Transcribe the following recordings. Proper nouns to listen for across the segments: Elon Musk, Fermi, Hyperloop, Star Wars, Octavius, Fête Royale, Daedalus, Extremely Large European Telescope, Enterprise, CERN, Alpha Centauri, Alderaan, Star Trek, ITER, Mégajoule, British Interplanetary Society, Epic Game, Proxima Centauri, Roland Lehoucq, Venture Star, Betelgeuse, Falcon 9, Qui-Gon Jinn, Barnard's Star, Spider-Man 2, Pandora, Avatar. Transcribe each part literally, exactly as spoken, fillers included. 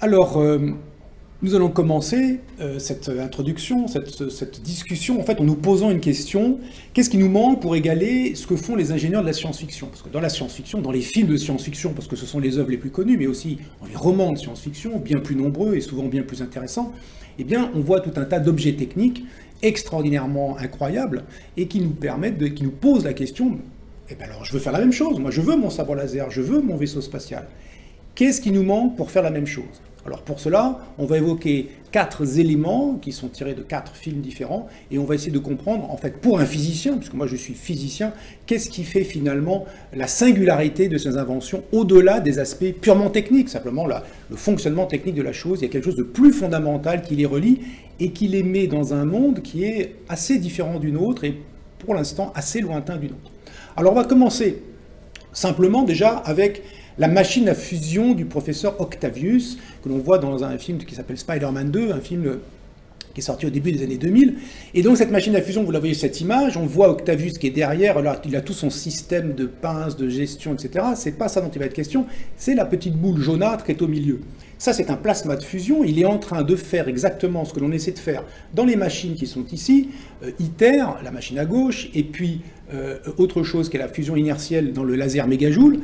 Alors, euh, nous allons commencer euh, cette introduction, cette, cette discussion, en fait, en nous posant une question. Qu'est-ce qui nous manque pour égaler ce que font les ingénieurs de la science-fiction? Parce que dans la science-fiction, dans les films de science-fiction, parce que ce sont les œuvres les plus connues, mais aussi dans les romans de science-fiction, bien plus nombreux et souvent bien plus intéressants, eh bien, on voit tout un tas d'objets techniques extraordinairement incroyables et qui nous permettent, de, qui nous posent la question, eh bien alors, je veux faire la même chose. Moi, je veux mon sabre laser, je veux mon vaisseau spatial. Qu'est-ce qui nous manque pour faire la même chose? Alors pour cela, on va évoquer quatre éléments qui sont tirés de quatre films différents et on va essayer de comprendre, en fait, pour un physicien, puisque moi je suis physicien, qu'est-ce qui fait finalement la singularité de ces inventions au-delà des aspects purement techniques, simplement la, le fonctionnement technique de la chose. Il y a quelque chose de plus fondamental qui les relie et qui les met dans un monde qui est assez différent du nôtre et pour l'instant assez lointain du nôtre. Alors on va commencer simplement déjà avec la machine à fusion du professeur Octavius, que l'on voit dans un film qui s'appelle Spider-Man deux, un film qui est sorti au début des années deux mille. Et donc cette machine à fusion, vous la voyez cette image, on voit Octavius qui est derrière, alors il a tout son système de pinces, de gestion, et cetera. C'est pas ça dont il va être question, c'est la petite boule jaunâtre qui est au milieu. Ça, c'est un plasma de fusion, il est en train de faire exactement ce que l'on essaie de faire dans les machines qui sont ici, euh, ITER, la machine à gauche, et puis euh, autre chose qui est la fusion inertielle dans le laser Mégajoule.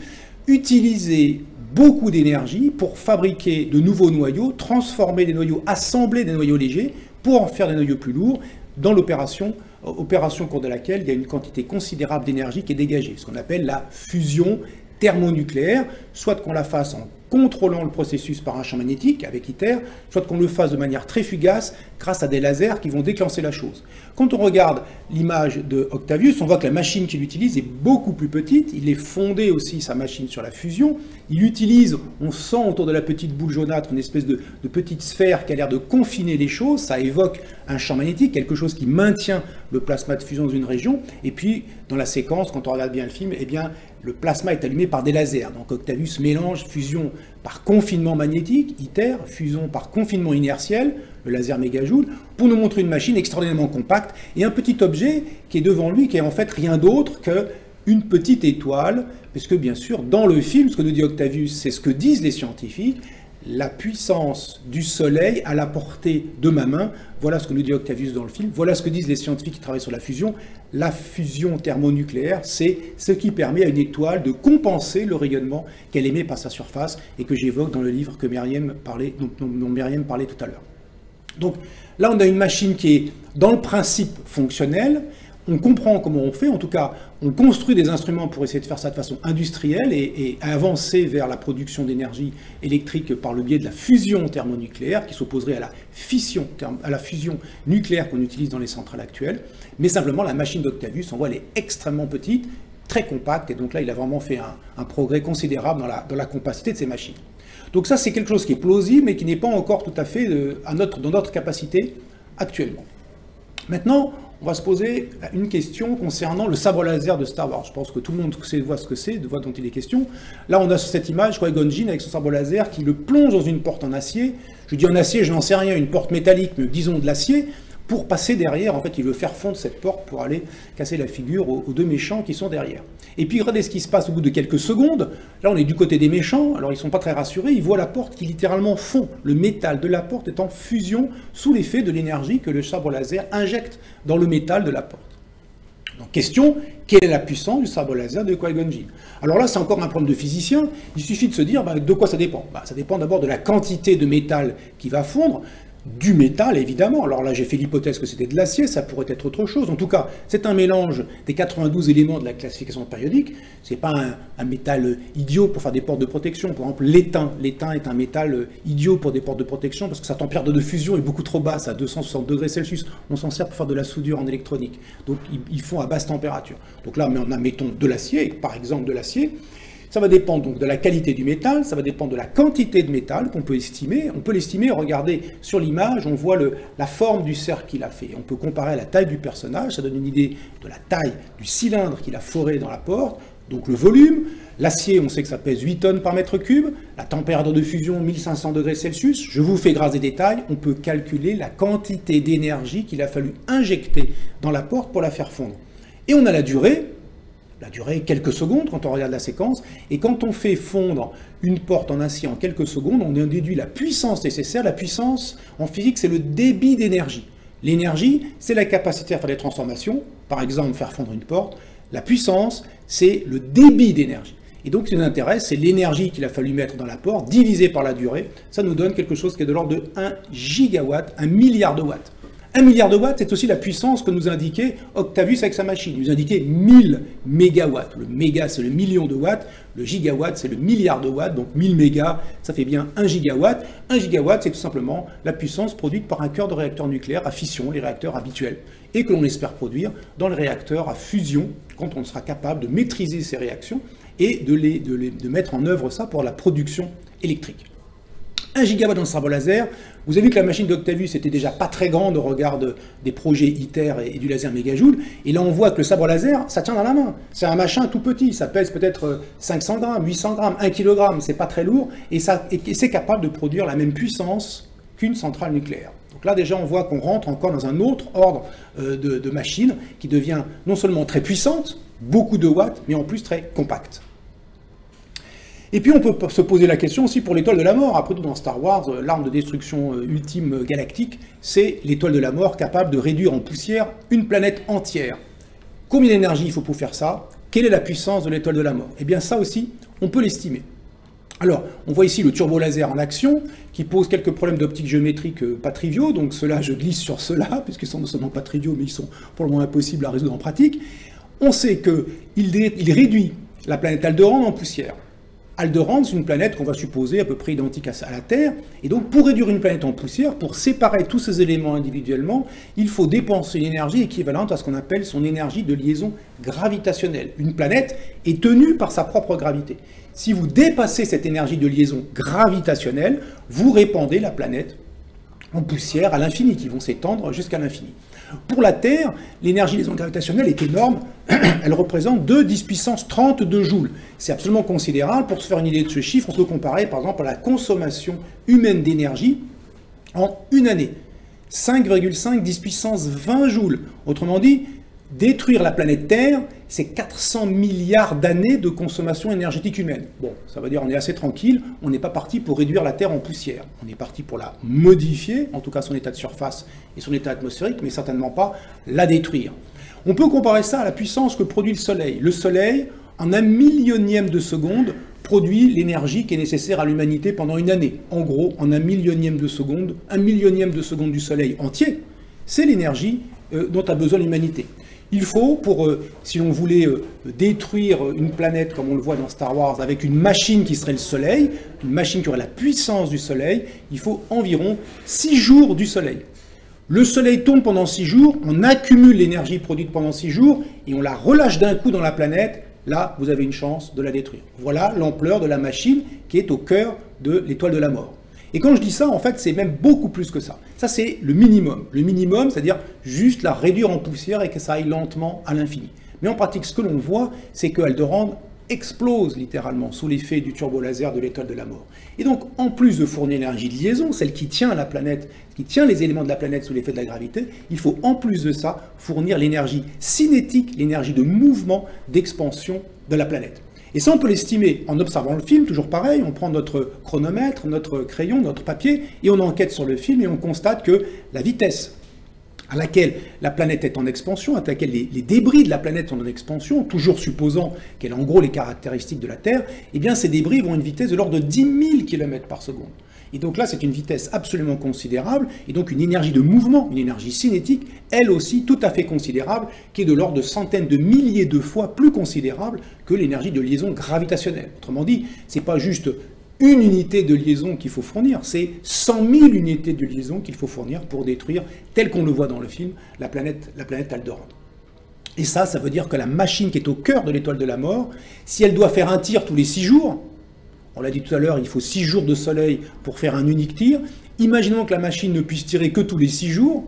Utiliser beaucoup d'énergie pour fabriquer de nouveaux noyaux, transformer des noyaux, assembler des noyaux légers pour en faire des noyaux plus lourds dans l'opération, opération au cours de laquelle il y a une quantité considérable d'énergie qui est dégagée, ce qu'on appelle la fusion thermonucléaire, soit qu'on la fasse en contrôlant le processus par un champ magnétique avec ITER, soit qu'on le fasse de manière très fugace grâce à des lasers qui vont déclencher la chose. Quand on regarde l'image de Octavius, on voit que la machine qu'il utilise est beaucoup plus petite, il est fondé aussi sa machine sur la fusion, il utilise, on sent autour de la petite boule jaunâtre une espèce de, de petite sphère qui a l'air de confiner les choses, ça évoque un champ magnétique, quelque chose qui maintient le plasma de fusion dans une région, et puis dans la séquence, quand on regarde bien le film, eh bien, le plasma est allumé par des lasers, donc Octavius mélange fusion par confinement magnétique, ITER, fusion par confinement inertiel, le laser Mégajoule, pour nous montrer une machine extraordinairement compacte et un petit objet qui est devant lui, qui est en fait rien d'autre qu'une petite étoile, puisque bien sûr, dans le film, ce que nous dit Octavius, c'est ce que disent les scientifiques, la puissance du soleil à la portée de ma main, voilà ce que nous dit Octavius dans le film, voilà ce que disent les scientifiques qui travaillent sur la fusion, la fusion thermonucléaire, c'est ce qui permet à une étoile de compenser le rayonnement qu'elle émet par sa surface et que j'évoque dans le livre que Myriam parlait, dont Myriam parlait tout à l'heure. Donc là on a une machine qui est dans le principe fonctionnel, on comprend comment on fait, en tout cas on construit des instruments pour essayer de faire ça de façon industrielle et, et avancer vers la production d'énergie électrique par le biais de la fusion thermonucléaire qui s'opposerait à la fission, à la fusion nucléaire qu'on utilise dans les centrales actuelles, mais simplement la machine d'Octavius, on voit, elle est extrêmement petite, très compacte, et donc là il a vraiment fait un, un progrès considérable dans la, dans la compacité de ces machines. Donc ça c'est quelque chose qui est plausible mais qui n'est pas encore tout à fait de, à notre, dans notre capacité actuellement. Maintenant, on va se poser une question concernant le sabre laser de Star Wars. Je pense que tout le monde sait, voit ce que c'est, voit dont il est question. Là, on a sur cette image Qui-Gon Jinn avec son sabre laser qui le plonge dans une porte en acier. Je dis en acier, je n'en sais rien, une porte métallique, mais disons de l'acier, pour passer derrière. En fait, il veut faire fondre cette porte pour aller casser la figure aux, aux deux méchants qui sont derrière. Et puis, regardez ce qui se passe au bout de quelques secondes. Là, on est du côté des méchants. Alors, ils ne sont pas très rassurés. Ils voient la porte qui littéralement fond. Le métal de la porte est en fusion sous l'effet de l'énergie que le sabre laser injecte dans le métal de la porte. Donc, question, quelle est la puissance du sabre laser de Qui-Gon Jinn? Alors là, c'est encore un problème de physicien. Il suffit de se dire, bah, de quoi ça dépend? Bah, ça dépend d'abord de la quantité de métal qui va fondre. Du métal, évidemment. Alors là, j'ai fait l'hypothèse que c'était de l'acier, ça pourrait être autre chose. En tout cas, c'est un mélange des quatre-vingt-douze éléments de la classification périodique. C'est pas un, un métal idiot pour faire des portes de protection. Par exemple, l'étain. L'étain est un métal idiot pour des portes de protection parce que sa température de fusion est beaucoup trop basse, à deux cent soixante degrés Celsius. On s'en sert pour faire de la soudure en électronique. Donc, ils font à basse température. Donc là, on a, mettons, de l'acier, par exemple de l'acier. Ça va dépendre donc de la qualité du métal, ça va dépendre de la quantité de métal qu'on peut estimer. On peut l'estimer, regardez sur l'image, on voit le, la forme du cercle qu'il a fait. On peut comparer à la taille du personnage, ça donne une idée de la taille du cylindre qu'il a foré dans la porte, donc le volume. L'acier, on sait que ça pèse huit tonnes par mètre cube, la température de fusion mille cinq cents degrés Celsius. Je vous fais grâce des détails, on peut calculer la quantité d'énergie qu'il a fallu injecter dans la porte pour la faire fondre. Et on a la durée. la durée quelques secondes quand on regarde la séquence, et quand on fait fondre une porte en acier en quelques secondes, on en déduit la puissance nécessaire. La puissance, en physique, c'est le débit d'énergie. L'énergie, c'est la capacité à faire des transformations, par exemple faire fondre une porte. La puissance, c'est le débit d'énergie. Et donc, ce qui nous intéresse, c'est l'énergie qu'il a fallu mettre dans la porte, divisée par la durée. Ça nous donne quelque chose qui est de l'ordre de un gigawatt, un milliard de watts. un milliard de watts, c'est aussi la puissance que nous indiquait Octavius avec sa machine. Il nous indiquait mille mégawatts. Le méga, c'est le million de watts. Le gigawatt, c'est le milliard de watts. Donc, mille mégas, ça fait bien un gigawatt. un gigawatt, c'est tout simplement la puissance produite par un cœur de réacteur nucléaire à fission, les réacteurs habituels, et que l'on espère produire dans le réacteur à fusion, quand on sera capable de maîtriser ces réactions et de, les, de, les, de mettre en œuvre ça pour la production électrique. un gigawatt dans le cerveau laser, vous avez vu que la machine d'Octavius était déjà pas très grande au regard de, des projets ITER et, et du laser Mégajoule, et là on voit que le sabre laser, ça tient dans la main, c'est un machin tout petit, ça pèse peut-être cinq cents grammes, huit cents grammes, un kilogramme, c'est pas très lourd, et, et c'est capable de produire la même puissance qu'une centrale nucléaire. Donc là déjà on voit qu'on rentre encore dans un autre ordre euh, de, de machine qui devient non seulement très puissante, beaucoup de watts, mais en plus très compacte. Et puis on peut se poser la question aussi pour l'étoile de la mort. Après tout, dans Star Wars, l'arme de destruction ultime galactique, c'est l'étoile de la mort capable de réduire en poussière une planète entière. Combien d'énergie il faut pour faire ça? Quelle est la puissance de l'étoile de la mort? Eh bien ça aussi, on peut l'estimer. Alors, on voit ici le turbo laser en action, qui pose quelques problèmes d'optique géométrique pas triviaux, donc ceux-là, je glisse sur ceux-là, puisqu'ils sont non seulement pas triviaux, mais ils sont pour le moins impossibles à résoudre en pratique. On sait qu'il réduit la planète Alderaan en poussière. Alderaan, c'est une planète qu'on va supposer à peu près identique à la Terre, et donc pour réduire une planète en poussière, pour séparer tous ces éléments individuellement, il faut dépenser une énergie équivalente à ce qu'on appelle son énergie de liaison gravitationnelle. Une planète est tenue par sa propre gravité. Si vous dépassez cette énergie de liaison gravitationnelle, vous répandez la planète en poussière à l'infini, qui vont s'étendre jusqu'à l'infini. Pour la Terre, l'énergie des ondes gravitationnelles est énorme, elle représente deux dix puissance trente-deux joules. C'est absolument considérable. Pour se faire une idée de ce chiffre, on peut comparer par exemple à la consommation humaine d'énergie en une année. cinq virgule cinq dix puissance vingt joules. Autrement dit, détruire la planète Terre, c'est quatre cents milliards d'années de consommation énergétique humaine. Bon, ça veut dire qu'on est assez tranquille, on n'est pas parti pour réduire la Terre en poussière. On est parti pour la modifier, en tout cas son état de surface et son état atmosphérique, mais certainement pas la détruire. On peut comparer ça à la puissance que produit le Soleil. Le Soleil, en un millionième de seconde, produit l'énergie qui est nécessaire à l'humanité pendant une année. En gros, en un millionième de seconde, un millionième de seconde du Soleil entier, c'est l'énergie euh, dont a besoin l'humanité. Il faut, pour, euh, si on voulait euh, détruire une planète, comme on le voit dans Star Wars, avec une machine qui serait le Soleil, une machine qui aurait la puissance du Soleil, il faut environ six jours du Soleil. Le Soleil tourne pendant six jours, on accumule l'énergie produite pendant six jours, et on la relâche d'un coup dans la planète, là, vous avez une chance de la détruire. Voilà l'ampleur de la machine qui est au cœur de l'étoile de la mort. Et quand je dis ça, en fait, c'est même beaucoup plus que ça. Ça, c'est le minimum. Le minimum, c'est-à-dire juste la réduire en poussière et que ça aille lentement à l'infini. Mais en pratique, ce que l'on voit, c'est que Alderaan explose littéralement sous l'effet du turbolaser de l'étoile de la mort. Et donc, en plus de fournir l'énergie de liaison, celle qui tient la planète, qui tient les éléments de la planète sous l'effet de la gravité, il faut en plus de ça fournir l'énergie cinétique, l'énergie de mouvement, d'expansion de la planète. Et ça, on peut l'estimer en observant le film, toujours pareil, on prend notre chronomètre, notre crayon, notre papier, et on enquête sur le film, et on constate que la vitesse à laquelle la planète est en expansion, à laquelle les, les débris de la planète sont en expansion, toujours supposant qu'elle a en gros les caractéristiques de la Terre, eh bien ces débris vont à une vitesse de l'ordre de dix mille kilomètres par seconde. Et donc là, c'est une vitesse absolument considérable, et donc une énergie de mouvement, une énergie cinétique, elle aussi tout à fait considérable, qui est de l'ordre de centaines de milliers de fois plus considérable que l'énergie de liaison gravitationnelle. Autrement dit, c'est pas juste une unité de liaison qu'il faut fournir, c'est cent mille unités de liaison qu'il faut fournir pour détruire, tel qu'on le voit dans le film, la planète, la planète Alderaan. Et ça, ça veut dire que la machine qui est au cœur de l'étoile de la mort, si elle doit faire un tir tous les six jours, on l'a dit tout à l'heure, il faut six jours de soleil pour faire un unique tir. Imaginons que la machine ne puisse tirer que tous les six jours.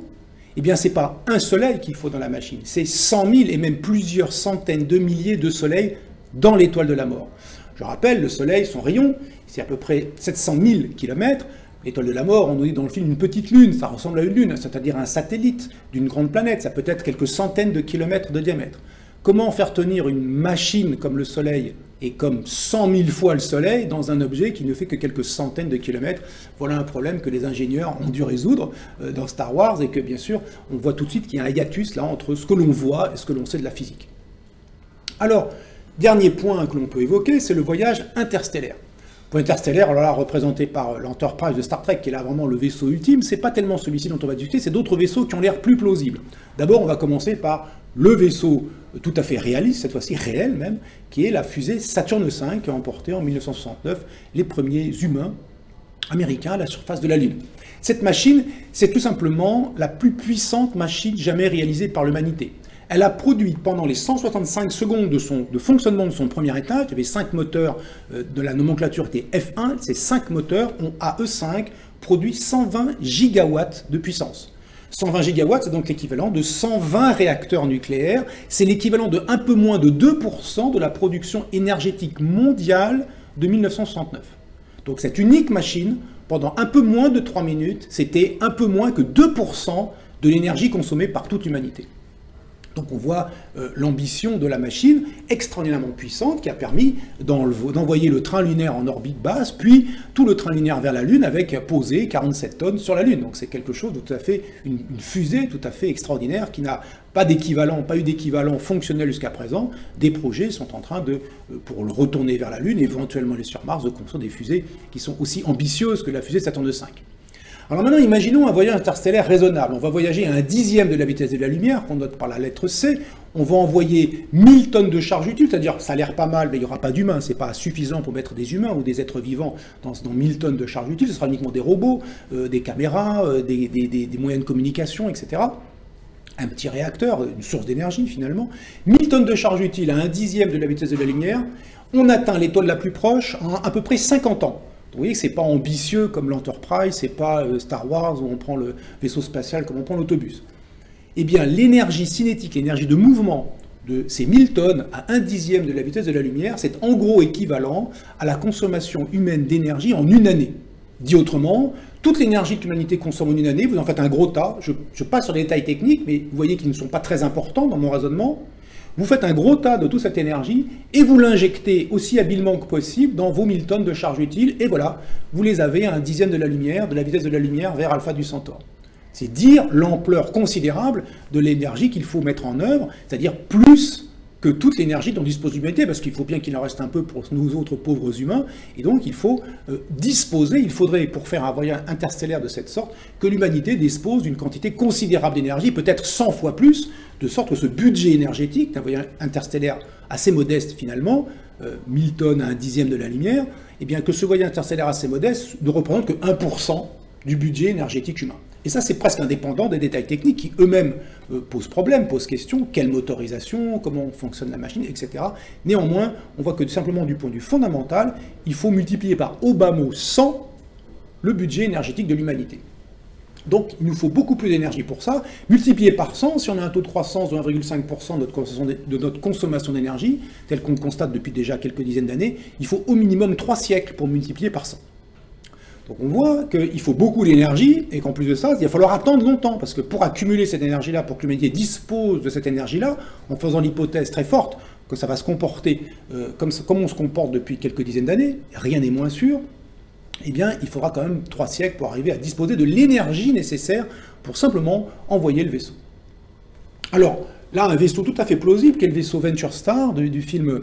Eh bien, ce n'est pas un soleil qu'il faut dans la machine. C'est cent mille et même plusieurs centaines de milliers de soleils dans l'étoile de la mort. Je rappelle, le soleil, son rayon, c'est à peu près sept cent mille kilomètres. L'étoile de la mort, on nous dit dans le film une petite lune, ça ressemble à une lune, c'est-à-dire un satellite d'une grande planète. Ça peut être quelques centaines de kilomètres de diamètre. Comment faire tenir une machine comme le Soleil et comme cent mille fois le Soleil dans un objet qui ne fait que quelques centaines de kilomètres? Voilà un problème que les ingénieurs ont dû résoudre dans Star Wars et que, bien sûr, on voit tout de suite qu'il y a un hiatus là entre ce que l'on voit et ce que l'on sait de la physique. Alors, dernier point que l'on peut évoquer, c'est le voyage interstellaire. Pour Interstellaire, alors là, représenté par l'Enterprise de Star Trek, qui est là vraiment le vaisseau ultime, c'est pas tellement celui-ci dont on va discuter, c'est d'autres vaisseaux qui ont l'air plus plausibles. D'abord, on va commencer par le vaisseau tout à fait réaliste, cette fois-ci réel même, qui est la fusée Saturn cinq, qui a emporté en mille neuf cent soixante-neuf les premiers humains américains à la surface de la Lune. Cette machine, c'est tout simplement la plus puissante machine jamais réalisée par l'humanité. Elle a produit pendant les cent soixante-cinq secondes de, son, de fonctionnement de son premier étage, il y avait cinq moteurs euh, de la nomenclature était F un, ces cinq moteurs ont à eux cinq produit cent vingt gigawatts de puissance. cent vingt gigawatts, c'est donc l'équivalent de cent vingt réacteurs nucléaires, c'est l'équivalent de un peu moins de deux pour cent de la production énergétique mondiale de mille neuf cent soixante-neuf. Donc cette unique machine, pendant un peu moins de trois minutes, c'était un peu moins que deux pour cent de l'énergie consommée par toute l'humanité. Donc on voit euh, l'ambition de la machine extraordinairement puissante qui a permis d'envoyer le train lunaire en orbite basse, puis tout le train lunaire vers la Lune avec posé quarante-sept tonnes sur la Lune. Donc c'est quelque chose de tout à fait, une, une fusée tout à fait extraordinaire qui n'a pas d'équivalent, pas eu d'équivalent fonctionnel jusqu'à présent. Des projets sont en train de, pour le retourner vers la Lune, éventuellement aller sur Mars, de construire des fusées qui sont aussi ambitieuses que la fusée Saturn cinq. Alors maintenant, imaginons un voyage interstellaire raisonnable. On va voyager à un dixième de la vitesse de la lumière, qu'on note par la lettre C. On va envoyer mille tonnes de charge utile, c'est-à-dire que ça a l'air pas mal, mais il n'y aura pas d'humains. Ce n'est pas suffisant pour mettre des humains ou des êtres vivants dans, dans mille tonnes de charge utile. Ce sera uniquement des robots, euh, des caméras, euh, des, des, des, des moyens de communication, et cetera. Un petit réacteur, une source d'énergie finalement. mille tonnes de charge utile à un dixième de la vitesse de la lumière. On atteint l'étoile la plus proche en à peu près cinquante ans. Vous voyez que ce n'est pas ambitieux comme l'Enterprise, ce n'est pas Star Wars où on prend le vaisseau spatial comme on prend l'autobus. Eh bien, l'énergie cinétique, l'énergie de mouvement de ces mille tonnes à un dixième de la vitesse de la lumière, c'est en gros équivalent à la consommation humaine d'énergie en une année. Dit autrement, toute l'énergie que l'humanité consomme en une année, vous en faites un gros tas, je, je passe sur des détails techniques, mais vous voyez qu'ils ne sont pas très importants dans mon raisonnement. Vous faites un gros tas de toute cette énergie et vous l'injectez aussi habilement que possible dans vos mille tonnes de charge utile. Et voilà, vous les avez à un dixième de la lumière, de la vitesse de la lumière vers Alpha du Centaure. C'est dire l'ampleur considérable de l'énergie qu'il faut mettre en œuvre, c'est-à-dire plus que toute l'énergie dont dispose l'humanité, parce qu'il faut bien qu'il en reste un peu pour nous autres pauvres humains. Et donc il faut euh, disposer, il faudrait pour faire un voyage interstellaire de cette sorte, que l'humanité dispose d'une quantité considérable d'énergie, peut-être cent fois plus, de sorte que ce budget énergétique d'un voyage interstellaire assez modeste finalement, euh, mille tonnes à un dixième de la lumière, et eh bien que ce voyage interstellaire assez modeste ne représente que un pour cent du budget énergétique humain. Et ça, c'est presque indépendant des détails techniques qui eux-mêmes euh, posent problème, posent question, quelle motorisation, comment fonctionne la machine, et cetera. Néanmoins, on voit que simplement du point de vue fondamental, il faut multiplier par au bas mot cent le budget énergétique de l'humanité. Donc il nous faut beaucoup plus d'énergie pour ça, multiplié par cent, si on a un taux de croissance de un virgule cinq pour cent de notre consommation d'énergie, tel qu'on le constate depuis déjà quelques dizaines d'années, il faut au minimum trois siècles pour multiplier par cent. Donc on voit qu'il faut beaucoup d'énergie, et qu'en plus de ça, il va falloir attendre longtemps, parce que pour accumuler cette énergie-là, pour que l'humanité dispose de cette énergie-là, en faisant l'hypothèse très forte que ça va se comporter euh, comme, comme on se comporte depuis quelques dizaines d'années, rien n'est moins sûr, eh bien il faudra quand même trois siècles pour arriver à disposer de l'énergie nécessaire pour simplement envoyer le vaisseau. Alors là, un vaisseau tout à fait plausible, qui est le vaisseau Venture Star du, du film...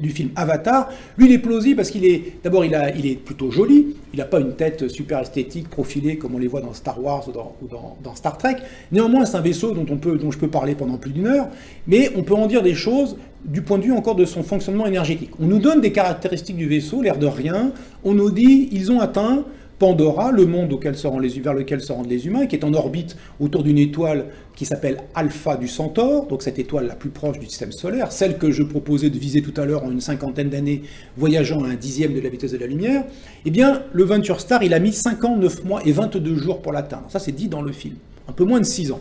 du film Avatar. Lui, il est plausible parce qu'il est, d'abord, il, il est plutôt joli, il n'a pas une tête super esthétique, profilée, comme on les voit dans Star Wars ou dans, ou dans, dans Star Trek. Néanmoins, c'est un vaisseau dont, on peut, dont je peux parler pendant plus d'une heure, mais on peut en dire des choses du point de vue encore de son fonctionnement énergétique. On nous donne des caractéristiques du vaisseau, l'air de rien, on nous dit ils ont atteint Pandora, le monde auquel se rend les, vers lequel se rendent les humains, qui est en orbite autour d'une étoile qui s'appelle Alpha du Centaure, donc cette étoile la plus proche du système solaire, celle que je proposais de viser tout à l'heure en une cinquantaine d'années, voyageant à un dixième de la vitesse de la lumière. Eh bien, le Venture Star, il a mis cinq ans, neuf mois et vingt-deux jours pour l'atteindre. Ça, c'est dit dans le film, un peu moins de six ans.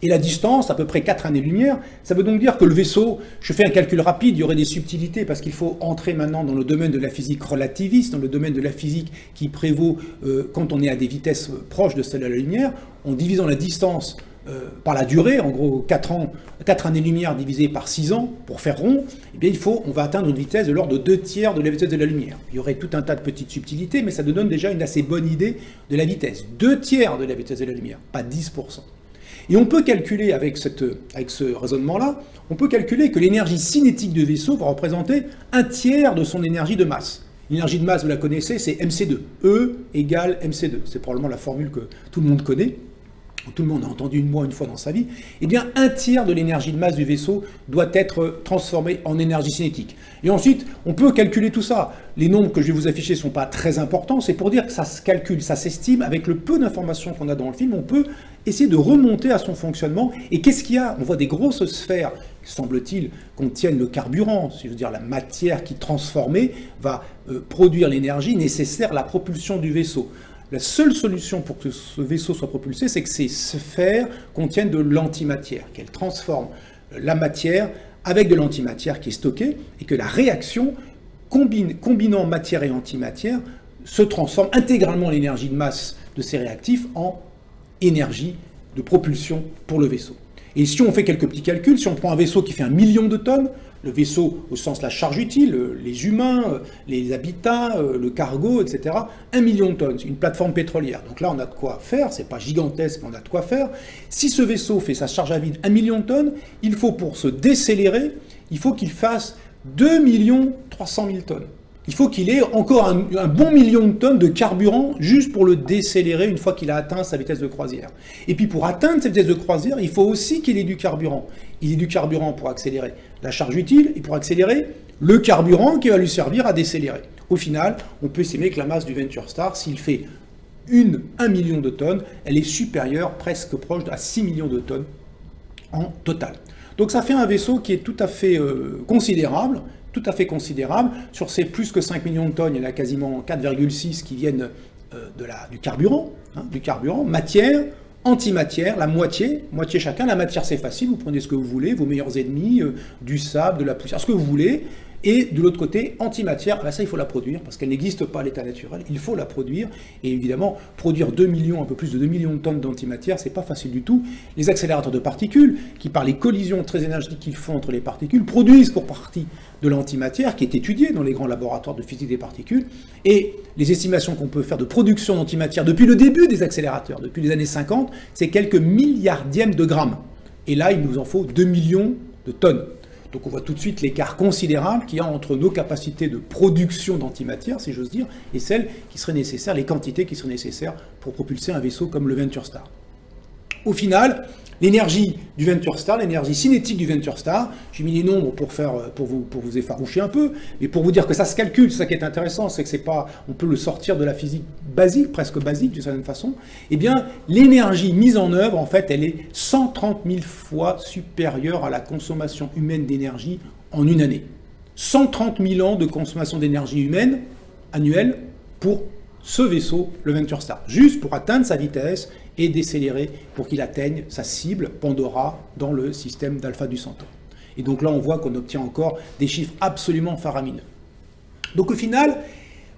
Et la distance, à peu près quatre années-lumière, ça veut donc dire que le vaisseau, je fais un calcul rapide, il y aurait des subtilités, parce qu'il faut entrer maintenant dans le domaine de la physique relativiste, dans le domaine de la physique qui prévaut euh, quand on est à des vitesses proches de celle de la lumière, en divisant la distance euh, par la durée, en gros quatre ans, quatre années-lumière divisé par six ans, pour faire rond, eh bien il faut, on va atteindre une vitesse de l'ordre de deux tiers de la vitesse de la lumière. Il y aurait tout un tas de petites subtilités, mais ça nous donne déjà une assez bonne idée de la vitesse. deux tiers de la vitesse de la lumière, pas dix pour cent. Et on peut calculer, avec, cette, avec ce raisonnement-là, on peut calculer que l'énergie cinétique du vaisseau va représenter un tiers de son énergie de masse. L'énergie de masse, vous la connaissez, c'est M C deux. E égale M C deux. C'est probablement la formule que tout le monde connaît. Tout le monde a entendu une fois, une fois dans sa vie. Eh bien, un tiers de l'énergie de masse du vaisseau doit être transformée en énergie cinétique. Et ensuite, on peut calculer tout ça. Les nombres que je vais vous afficher ne sont pas très importants. C'est pour dire que ça se calcule, ça s'estime. Avec le peu d'informations qu'on a dans le film, on peut essayer de remonter à son fonctionnement. Et qu'est-ce qu'il y a? On voit des grosses sphères, semble-t-il, contiennent le carburant, c'est-à-dire la matière qui, transformée, va euh, produire l'énergie nécessaire à la propulsion du vaisseau. La seule solution pour que ce vaisseau soit propulsé, c'est que ces sphères contiennent de l'antimatière, qu'elles transforment la matière avec de l'antimatière qui est stockée, et que la réaction, combine, combinant matière et antimatière, se transforme intégralement l'énergie de masse de ces réactifs en énergie de propulsion pour le vaisseau. Et si on fait quelques petits calculs, si on prend un vaisseau qui fait un million de tonnes, le vaisseau au sens de la charge utile, les humains, les habitats, le cargo, et cetera, un million de tonnes, une plateforme pétrolière. Donc là, on a de quoi faire, c'est pas gigantesque, mais on a de quoi faire. Si ce vaisseau fait sa charge à vide un million de tonnes, il faut, pour se décélérer, il faut qu'il fasse deux millions trois cent mille tonnes. Il faut qu'il ait encore un, un bon million de tonnes de carburant juste pour le décélérer une fois qu'il a atteint sa vitesse de croisière. Et puis pour atteindre cette vitesse de croisière, il faut aussi qu'il ait du carburant. Il ait du carburant pour accélérer la charge utile et pour accélérer le carburant qui va lui servir à décélérer. Au final, on peut estimer que la masse du Venture Star, s'il fait une, un million de tonnes, elle est supérieure, presque proche à six millions de tonnes en total. Donc ça fait un vaisseau qui est tout à fait euh, considérable, tout à fait considérable. Sur ces plus que cinq millions de tonnes, il y en a quasiment quatre virgule six qui viennent euh, de la, du carburant, hein, du carburant, matière, antimatière, la moitié, moitié chacun. La matière, c'est facile, vous prenez ce que vous voulez, vos meilleurs ennemis, euh, du sable, de la poussière, ce que vous voulez. Et de l'autre côté, antimatière, ben ça, il faut la produire, parce qu'elle n'existe pas à l'état naturel, il faut la produire. Et évidemment, produire deux millions, un peu plus de deux millions de tonnes d'antimatière, c'est pas facile du tout. Les accélérateurs de particules, qui par les collisions très énergétiques qu'ils font entre les particules, produisent pour partie de l'antimatière, qui est étudiée dans les grands laboratoires de physique des particules. Et les estimations qu'on peut faire de production d'antimatière depuis le début des accélérateurs, depuis les années cinquante, c'est quelques milliardièmes de grammes. Et là, il nous en faut deux millions de tonnes. Donc on voit tout de suite l'écart considérable qu'il y a entre nos capacités de production d'antimatière, si j'ose dire, et celles qui seraient nécessaires, les quantités qui seraient nécessaires pour propulser un vaisseau comme le Venture Star. Au final, l'énergie du Venture Star, l'énergie cinétique du Venture Star, j'ai mis les nombres pour, faire, pour, vous, pour vous effaroucher un peu, mais pour vous dire que ça se calcule, c'est ça qui est intéressant, c'est que c'est pas, on peut le sortir de la physique basique, presque basique d'une certaine façon, eh bien l'énergie mise en œuvre, en fait, elle est cent trente mille fois supérieure à la consommation humaine d'énergie en une année. cent trente mille ans de consommation d'énergie humaine annuelle pour ce vaisseau, le Venture Star, juste pour atteindre sa vitesse et décélérer pour qu'il atteigne sa cible, Pandora, dans le système d'Alpha du Centaure. Et donc là, on voit qu'on obtient encore des chiffres absolument faramineux. Donc au final,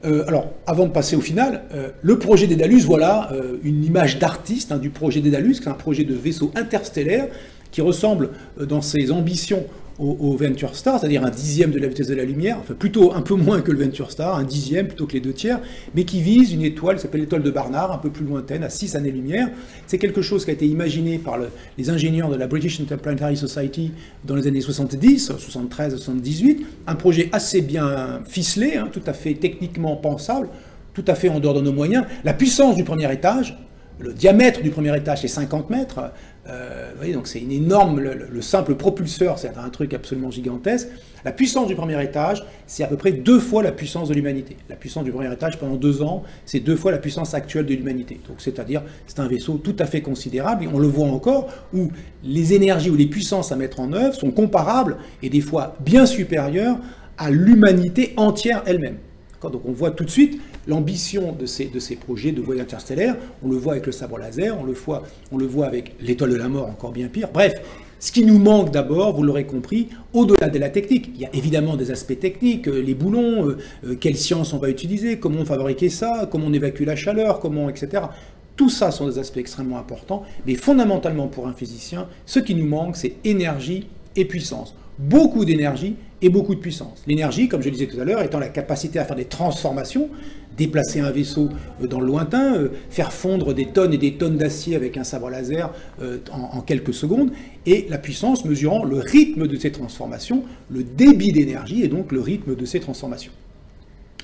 euh, alors avant de passer au final, euh, le projet Daedalus, voilà euh, une image d'artiste hein, du projet Daedalus, qui est un projet de vaisseau interstellaire qui ressemble euh, dans ses ambitions au Venture Star, c'est-à-dire un dixième de la vitesse de la lumière, enfin plutôt un peu moins que le Venture Star, un dixième plutôt que les deux tiers, mais qui vise une étoile qui s'appelle l'étoile de Barnard, un peu plus lointaine, à six années-lumière. C'est quelque chose qui a été imaginé par le, les ingénieurs de la British Interplanetary Society dans les années soixante-dix, soixante-treize soixante-dix-huit, un projet assez bien ficelé, hein, tout à fait techniquement pensable, tout à fait en dehors de nos moyens. La puissance du premier étage, le diamètre du premier étage, c'est cinquante mètres, Euh, vous voyez, donc c'est une énorme, le, le simple propulseur, c'est un truc absolument gigantesque. La puissance du premier étage, c'est à peu près deux fois la puissance de l'humanité. La puissance du premier étage pendant deux ans, c'est deux fois la puissance actuelle de l'humanité. Donc c'est-à-dire, c'est un vaisseau tout à fait considérable, et on le voit encore, où les énergies ou les puissances à mettre en œuvre sont comparables, et des fois bien supérieures à l'humanité entière elle-même. Donc on voit tout de suite l'ambition de ces, de ces projets de voyage interstellaire, on le voit avec le sabre laser, on le voit, on le voit avec l'étoile de la mort, encore bien pire. Bref, ce qui nous manque d'abord, vous l'aurez compris, au-delà de la technique, il y a évidemment des aspects techniques, les boulons, euh, quelle science on va utiliser, comment on fabriquer ça, comment on évacue la chaleur, comment, et cetera. Tout ça sont des aspects extrêmement importants, mais fondamentalement pour un physicien, ce qui nous manque, c'est énergie et puissance. Beaucoup d'énergie et beaucoup de puissance. L'énergie, comme je le disais tout à l'heure, étant la capacité à faire des transformations, déplacer un vaisseau dans le lointain, euh, faire fondre des tonnes et des tonnes d'acier avec un sabre laser euh, en, en quelques secondes, et la puissance mesurant le rythme de ces transformations, le débit d'énergie et donc le rythme de ces transformations.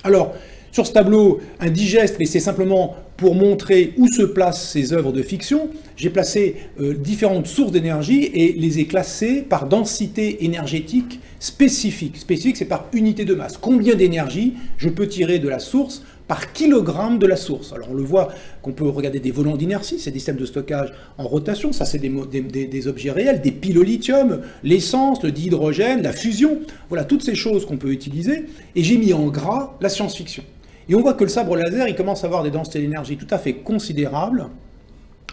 Alors, sur ce tableau indigeste, mais c'est simplement pour montrer où se placent ces œuvres de fiction, j'ai placé euh, différentes sources d'énergie et les ai classées par densité énergétique spécifique. Spécifique, c'est par unité de masse. Combien d'énergie je peux tirer de la source par kilogramme de la source. Alors on le voit qu'on peut regarder des volants d'inertie, c'est des systèmes de stockage en rotation, ça c'est des, des, des, des objets réels, des piles au lithium, l'essence, le dihydrogène, la fusion, voilà toutes ces choses qu'on peut utiliser, et j'ai mis en gras la science-fiction. Et on voit que le sabre laser, il commence à avoir des densités d'énergie tout à fait considérables.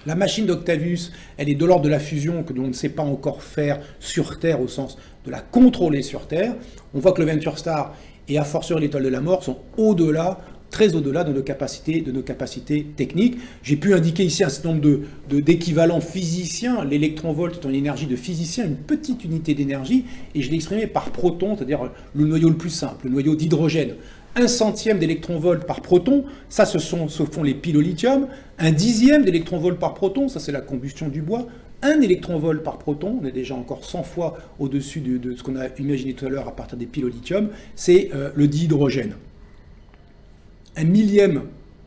La machine d'Octavius, elle est de l'ordre de la fusion que l'on ne sait pas encore faire sur Terre, au sens de la contrôler sur Terre. On voit que le Venture Star et à fortiori l'étoile de la mort sont au-delà, très au-delà de nos capacités, de nos capacités techniques. J'ai pu indiquer ici un certain nombre d'équivalents de, de, physiciens. L'électronvolt est une énergie de physicien, une petite unité d'énergie, et je l'ai exprimé par proton, c'est-à-dire le noyau le plus simple, le noyau d'hydrogène. Un centième d'électronvolt par proton, ça ce sont, ce font les piles au lithium. Un dixième d'électronvolt par proton, ça c'est la combustion du bois. Un électronvolt par proton, on est déjà encore cent fois au-dessus de, de ce qu'on a imaginé tout à l'heure à partir des piles au lithium, c'est euh, le dihydrogène. Un millième,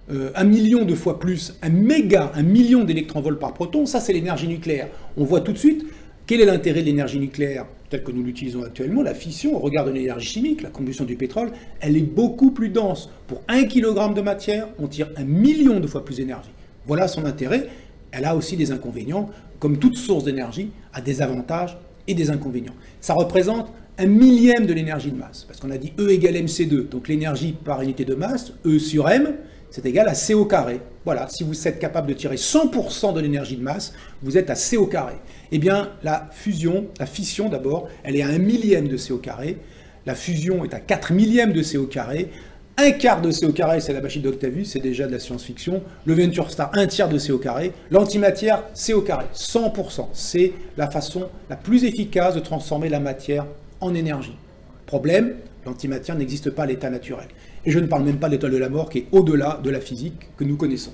euh, un million de fois plus, un méga, un million d'électronvolts par proton, ça c'est l'énergie nucléaire. On voit tout de suite quel est l'intérêt de l'énergie nucléaire telle que nous l'utilisons actuellement, la fission, au regard de l'énergie chimique, la combustion du pétrole, elle est beaucoup plus dense. Pour un kilogramme de matière, on tire un million de fois plus d'énergie. Voilà son intérêt. Elle a aussi des inconvénients, comme toute source d'énergie a des avantages et des inconvénients. Ça représente un millième de l'énergie de masse, parce qu'on a dit E égale M C deux, donc l'énergie par unité de masse, E sur M, c'est égal à C au carré. Voilà, si vous êtes capable de tirer cent pour cent de l'énergie de masse, vous êtes à C au carré. Eh bien, la fusion, la fission d'abord, elle est à un millième de C au carré, la fusion est à quatre millièmes de C au carré, un quart de C au carré, c'est la machine d'Octavius, c'est déjà de la science-fiction, le Venture Star, un tiers de C au carré, l'antimatière, C au carré, cent pour cent. C'est la façon la plus efficace de transformer la matière en énergie. Problème, l'antimatière n'existe pas à l'état naturel. Et je ne parle même pas de l'étoile de la mort qui est au-delà de la physique que nous connaissons.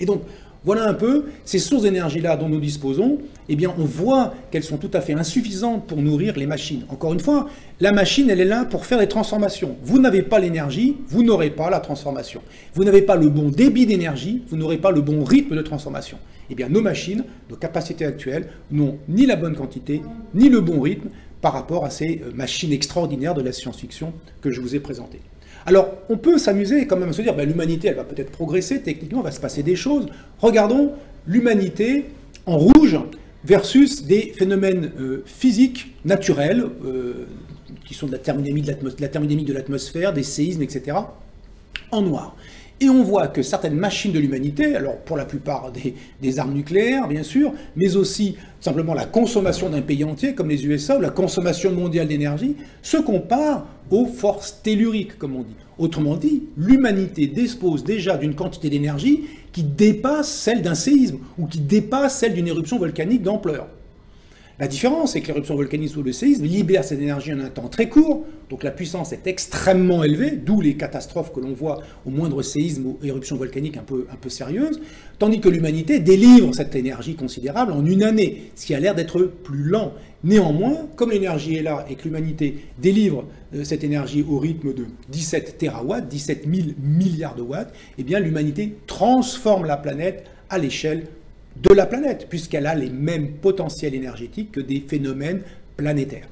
Et donc, voilà un peu ces sources d'énergie-là dont nous disposons. Eh bien, on voit qu'elles sont tout à fait insuffisantes pour nourrir les machines. Encore une fois, la machine, elle est là pour faire des transformations. Vous n'avez pas l'énergie, vous n'aurez pas la transformation. Vous n'avez pas le bon débit d'énergie, vous n'aurez pas le bon rythme de transformation. Eh bien, nos machines, nos capacités actuelles, n'ont ni la bonne quantité, ni le bon rythme, par rapport à ces machines extraordinaires de la science-fiction que je vous ai présentées. Alors, on peut s'amuser quand même à se dire, ben, l'humanité, elle va peut-être progresser, techniquement, il va se passer des choses. Regardons l'humanité en rouge versus des phénomènes euh, physiques, naturels, euh, qui sont de la thermodynamique de l'atmosphère, de des séismes, et cetera, en noir. Et on voit que certaines machines de l'humanité, alors pour la plupart des, des armes nucléaires, bien sûr, mais aussi simplement la consommation d'un pays entier, comme les U S A, ou la consommation mondiale d'énergie, se compare aux forces telluriques, comme on dit. Autrement dit, l'humanité dispose déjà d'une quantité d'énergie qui dépasse celle d'un séisme, ou qui dépasse celle d'une éruption volcanique d'ampleur. La différence, c'est que l'éruption volcanique ou le séisme libère cette énergie en un temps très court, donc la puissance est extrêmement élevée, d'où les catastrophes que l'on voit au moindre séisme ou éruption volcanique un peu, un peu sérieuse, tandis que l'humanité délivre cette énergie considérable en une année, ce qui a l'air d'être plus lent. Néanmoins, comme l'énergie est là et que l'humanité délivre cette énergie au rythme de dix-sept térawatts, dix-sept mille milliards de watts, eh bien l'humanité transforme la planète à l'échelle de la planète, puisqu'elle a les mêmes potentiels énergétiques que des phénomènes planétaires.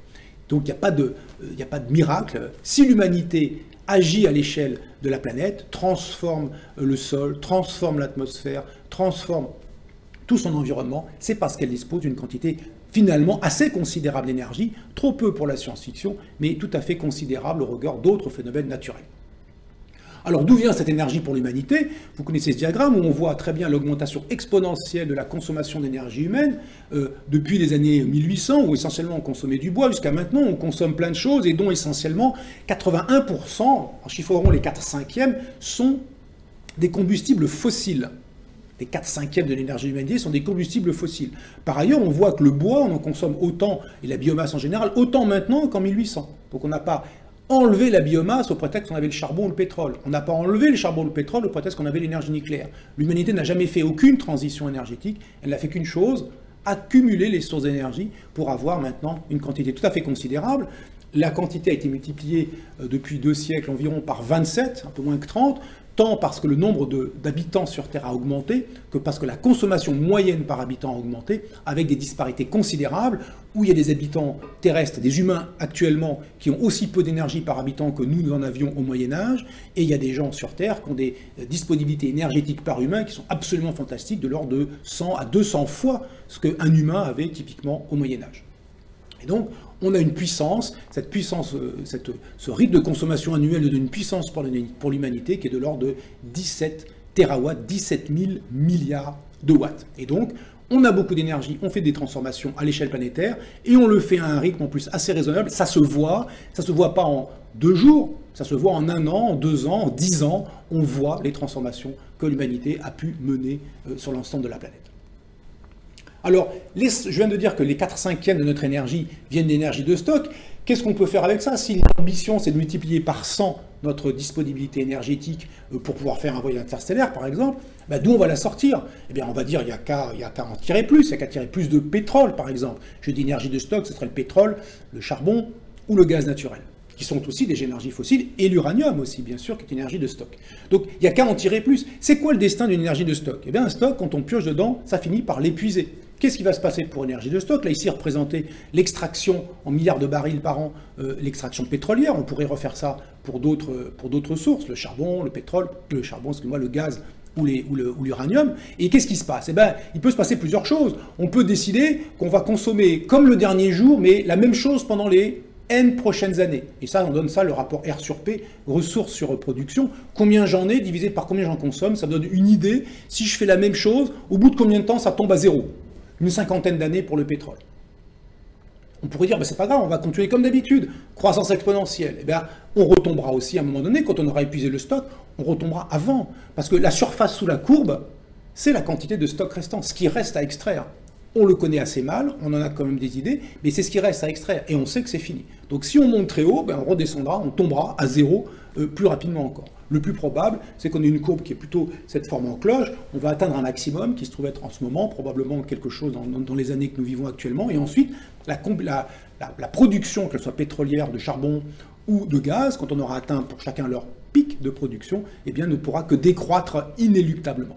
Donc il n'y a pas de, il n'y a pas de miracle. Si l'humanité agit à l'échelle de la planète, transforme le sol, transforme l'atmosphère, transforme tout son environnement, c'est parce qu'elle dispose d'une quantité finalement assez considérable d'énergie, trop peu pour la science-fiction, mais tout à fait considérable au regard d'autres phénomènes naturels. Alors d'où vient cette énergie pour l'humanité? Vous connaissez ce diagramme où on voit très bien l'augmentation exponentielle de la consommation d'énergie humaine euh, depuis les années mille huit cents où essentiellement on consommait du bois jusqu'à maintenant, on consomme plein de choses et dont essentiellement quatre-vingt-un pour cent, en chiffreront les quatre cinquièmes, sont des combustibles fossiles. des quatre cinquièmes de l'énergie de l'humanité sont des combustibles fossiles. Par ailleurs, on voit que le bois, on en consomme autant, et la biomasse en général, autant maintenant qu'en mille huit cents. Donc on n'a pas enlevé la biomasse au prétexte qu'on avait le charbon ou le pétrole. On n'a pas enlevé le charbon ou le pétrole au prétexte qu'on avait l'énergie nucléaire. L'humanité n'a jamais fait aucune transition énergétique, elle n'a fait qu'une chose, accumuler les sources d'énergie pour avoir maintenant une quantité tout à fait considérable. La quantité a été multipliée depuis deux siècles environ par vingt-sept, un peu moins que trente, tant parce que le nombre d'habitants sur Terre a augmenté que parce que la consommation moyenne par habitant a augmenté, avec des disparités considérables, où il y a des habitants terrestres, des humains actuellement, qui ont aussi peu d'énergie par habitant que nous, nous en avions au Moyen-Âge, et il y a des gens sur Terre qui ont des disponibilités énergétiques par humain qui sont absolument fantastiques, de l'ordre de cent à deux cents fois ce qu'un humain avait typiquement au Moyen-Âge. Et donc, on a une puissance, cette puissance, cette, ce rythme de consommation annuel donne une puissance pour l'humanité qui est de l'ordre de dix-sept térawatts, dix-sept mille milliards de watts. Et donc, on a beaucoup d'énergie, on fait des transformations à l'échelle planétaire et on le fait à un rythme en plus assez raisonnable. Ça se voit, ça se voit pas en deux jours, ça se voit en un an, en deux ans, en dix ans. On voit les transformations que l'humanité a pu mener sur l'ensemble de la planète. Alors, les, je viens de dire que les quatre cinquièmes de notre énergie viennent d'énergie de stock. Qu'est-ce qu'on peut faire avec ça? Si l'ambition, c'est de multiplier par cent notre disponibilité énergétique pour pouvoir faire un voyage interstellaire, par exemple, bah, d'où on va la sortir? Eh bien, on va dire, il n'y a qu'à en tirer plus, il n'y a qu'à tirer plus de pétrole, par exemple. Je dis énergie de stock, ce serait le pétrole, le charbon ou le gaz naturel, qui sont aussi des énergies fossiles, et l'uranium aussi, bien sûr, qui est une énergie de stock. Donc, il n'y a qu'à en tirer plus. C'est quoi le destin d'une énergie de stock? Eh bien, un stock, quand on pioche dedans, ça finit par l'épuiser. Qu'est-ce qui va se passer pour énergie de stock? Là, ici, représenter l'extraction en milliards de barils par an, euh, l'extraction pétrolière. On pourrait refaire ça pour d'autres sources, le charbon, le pétrole, le charbon, excusez-moi, le gaz ou l'uranium. Et qu'est-ce qui se passe? Eh bien, il peut se passer plusieurs choses. On peut décider qu'on va consommer, comme le dernier jour, mais la même chose pendant les N prochaines années. Et ça, on donne ça le rapport R sur P, ressources sur production. Combien j'en ai divisé par combien j'en consomme, ça me donne une idée. Si je fais la même chose, au bout de combien de temps ça tombe à zéro? Une cinquantaine d'années pour le pétrole. On pourrait dire, ben c'est pas grave, on va continuer comme d'habitude, croissance exponentielle. Eh bien, on retombera aussi à un moment donné, quand on aura épuisé le stock, on retombera avant. Parce que la surface sous la courbe, c'est la quantité de stock restant, ce qui reste à extraire. On le connaît assez mal, on en a quand même des idées, mais c'est ce qui reste à extraire, et on sait que c'est fini. Donc si on monte très haut, ben on redescendra, on tombera à zéro euh, plus rapidement encore. Le plus probable, c'est qu'on ait une courbe qui est plutôt cette forme en cloche, on va atteindre un maximum qui se trouve être en ce moment, probablement quelque chose dans, dans, dans les années que nous vivons actuellement, et ensuite, la, la, la, la production, qu'elle soit pétrolière, de charbon ou de gaz, quand on aura atteint pour chacun leur pic de production, eh bien, ne pourra que décroître inéluctablement.